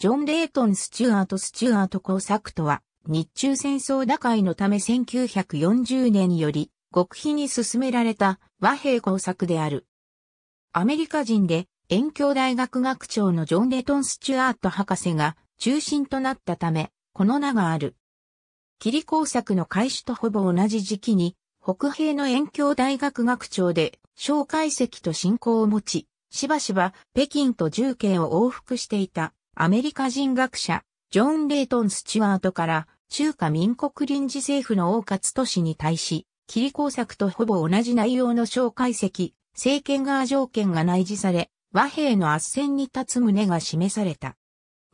ジョン・レイトン・スチュアート工作とは、日中戦争打開のため1940年より、極秘に進められた和平工作である。アメリカ人で、遠京大学学長のジョン・レイトン・スチュアート博士が中心となったため、この名がある。霧工作の開始とほぼ同じ時期に、北兵の遠京大学学長で、蒋介石と親交を持ち、しばしば北京と重慶を往復していた。アメリカ人学者、ジョン・レイトン・スチュアートから、中華民国臨時政府の王克俊に対し、霧工作とほぼ同じ内容の蒋介石、政権側条件が内示され、和平の斡旋に立つ旨が示された。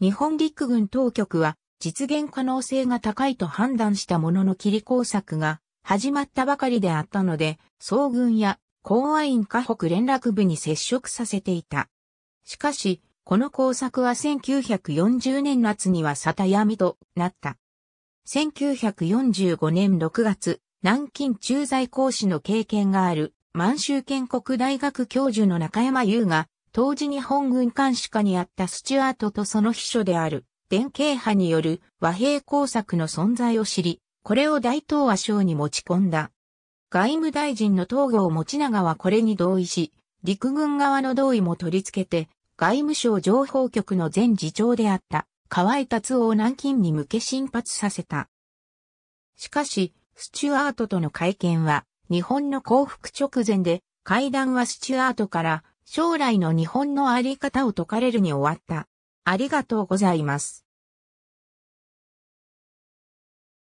日本陸軍当局は、実現可能性が高いと判断したものの霧工作が始まったばかりであったので、総軍や紅亜院華北連絡部に接触させていた。しかし、この工作は1940年夏には沙汰闇となった。1945年6月、南京駐在講師の経験がある満州建国大学教授の中山優が、当時日本軍監視下にあったスチュアートとその秘書である、伝慶派による和平工作の存在を知り、これを大東亜省に持ち込んだ。外務大臣の東郷持長はこれに同意し、陸軍側の同意も取り付けて、外務省情報局の前次長であった河合達夫を南京に向け進発させた。しかし、スチュアートとの会見は日本の降伏直前で、会談はスチュアートから将来の日本のあり方を説かれるに終わった。ありがとうございます。